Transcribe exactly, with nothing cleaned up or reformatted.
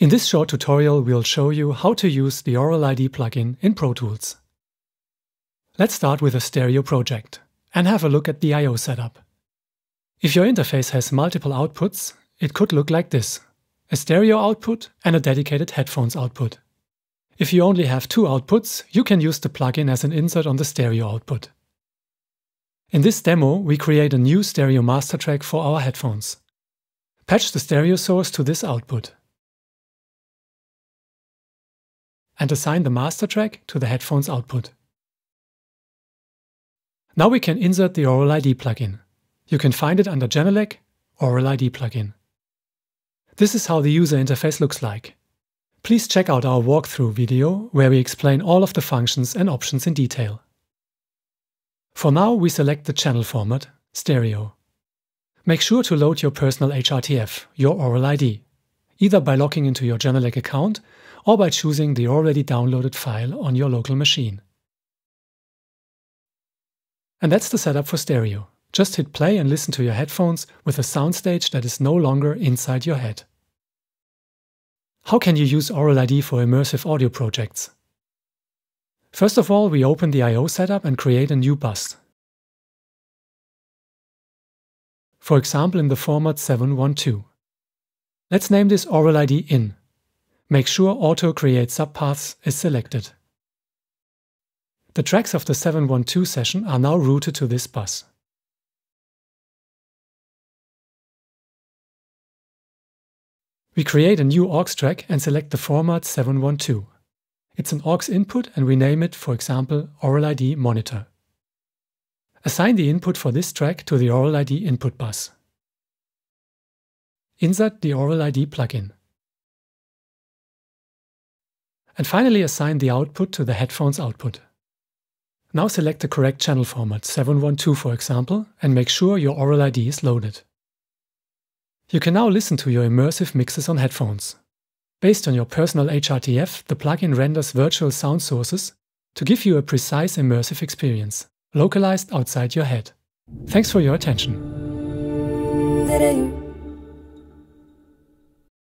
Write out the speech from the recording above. In this short tutorial, we'll show you how to use the Aural I D plugin in Pro Tools. Let's start with a stereo project and have a look at the I O setup. If your interface has multiple outputs, it could look like this: a stereo output and a dedicated headphones output. If you only have two outputs, you can use the plugin as an insert on the stereo output. In this demo, we create a new stereo master track for our headphones. Patch the stereo source to this output and assign the master track to the headphones output. Now we can insert the Aural I D plugin. You can find it under Genelec, Aural I D plugin. This is how the user interface looks like. Please check out our walkthrough video where we explain all of the functions and options in detail. For now, we select the channel format, stereo. Make sure to load your personal H R T F, your Aural I D, either by logging into your Genelec account or by choosing the already downloaded file on your local machine. And that's the setup for stereo. Just hit play and listen to your headphones with a soundstage that is no longer inside your head. How can you use Aural I D for immersive audio projects? First of all, we open the I O setup and create a new bus. For example, in the format seven one two. Let's name this Aural I D in. Make sure Auto Create Subpaths is selected. The tracks of the seven one two session are now routed to this bus. We create a new aux track and select the format seven one two. It's an aux input and we name it, for example, Aural I D Monitor. Assign the input for this track to the Aural I D input bus. Insert the Aural I D plugin. And finally assign the output to the headphones output. Now select the correct channel format, seven one two for example, and make sure your Aural I D is loaded. You can now listen to your immersive mixes on headphones. Based on your personal H R T F, the plugin renders virtual sound sources to give you a precise immersive experience, localized outside your head. Thanks for your attention.